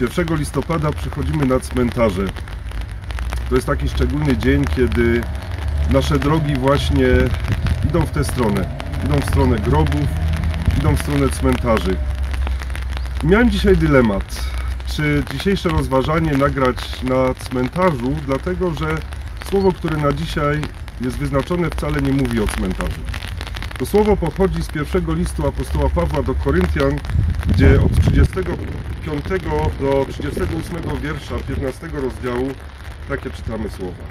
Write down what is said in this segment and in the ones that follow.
1 listopada przychodzimy na cmentarze. To jest taki szczególny dzień, kiedy nasze drogi właśnie idą w tę stronę. Idą w stronę grobów, idą w stronę cmentarzy. I miałem dzisiaj dylemat, czy dzisiejsze rozważanie nagrać na cmentarzu, dlatego że słowo, które na dzisiaj jest wyznaczone, wcale nie mówi o cmentarzu. To słowo pochodzi z pierwszego listu apostoła Pawła do Koryntian, gdzie od 35 do 38 wiersza 15 rozdziału takie czytamy słowa.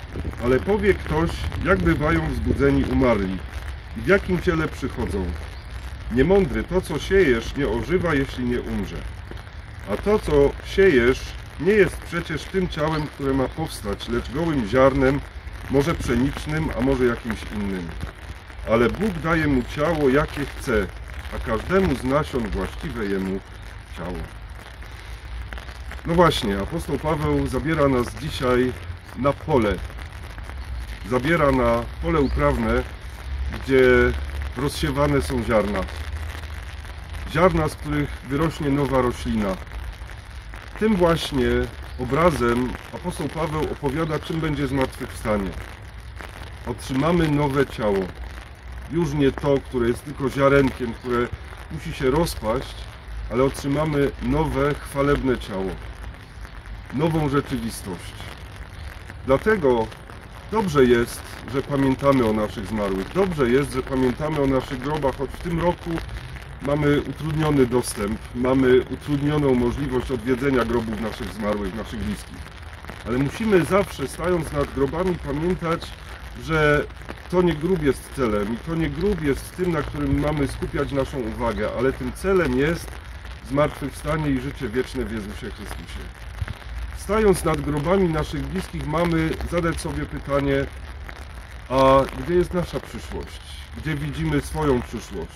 Ale powie ktoś, jak bywają wzbudzeni umarli i w jakim ciele przychodzą. Niemądry, to co siejesz nie ożywa, jeśli nie umrze. A to co siejesz nie jest przecież tym ciałem, które ma powstać, lecz gołym ziarnem, może pszenicznym, a może jakimś innym. Ale Bóg daje mu ciało, jakie chce, a każdemu z nasion właściwe jemu ciało. No właśnie, apostoł Paweł zabiera nas dzisiaj na pole. Zabiera na pole uprawne, gdzie rozsiewane są ziarna. Ziarna, z których wyrośnie nowa roślina. Tym właśnie obrazem apostoł Paweł opowiada, czym będzie zmartwychwstanie. Otrzymamy nowe ciało. Już nie to, które jest tylko ziarenkiem, które musi się rozpaść, ale otrzymamy nowe, chwalebne ciało. Nową rzeczywistość. Dlatego dobrze jest, że pamiętamy o naszych zmarłych. Dobrze jest, że pamiętamy o naszych grobach, choć w tym roku mamy utrudniony dostęp, mamy utrudnioną możliwość odwiedzenia grobów naszych zmarłych, naszych bliskich. Ale musimy zawsze, stając nad grobami, pamiętać, że to nie grób jest celem i to nie grób jest tym, na którym mamy skupiać naszą uwagę, ale tym celem jest zmartwychwstanie i życie wieczne w Jezusie Chrystusie. Stając nad grobami naszych bliskich, mamy zadać sobie pytanie, a gdzie jest nasza przyszłość? Gdzie widzimy swoją przyszłość?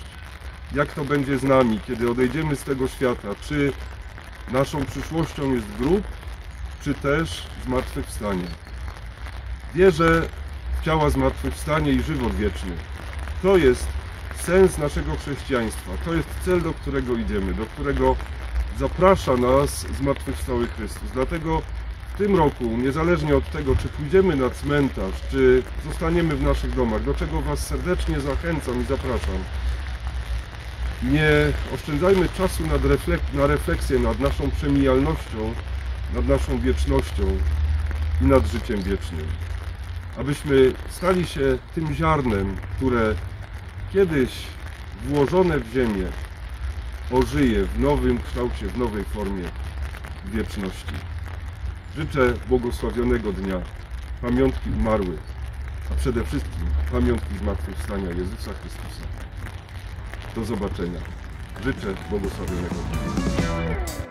Jak to będzie z nami, kiedy odejdziemy z tego świata? Czy naszą przyszłością jest grób, czy też zmartwychwstanie? Wierzę w ciała zmartwychwstanie i żywot wieczny. To jest sens naszego chrześcijaństwa. To jest cel, do którego idziemy, do którego zaprasza nas zmartwychwstały Chrystus. Dlatego w tym roku, niezależnie od tego, czy pójdziemy na cmentarz, czy zostaniemy w naszych domach, do czego Was serdecznie zachęcam i zapraszam, nie oszczędzajmy czasu na refleksję nad naszą przemijalnością, nad naszą wiecznością i nad życiem wiecznym. Abyśmy stali się tym ziarnem, które kiedyś włożone w ziemię ożyje w nowym kształcie, w nowej formie wieczności. Życzę błogosławionego dnia, pamiątki umarłych, a przede wszystkim pamiątki zmartwychwstania Jezusa Chrystusa. Do zobaczenia. Życzę błogosławionego dnia.